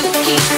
But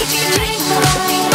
could you change the way?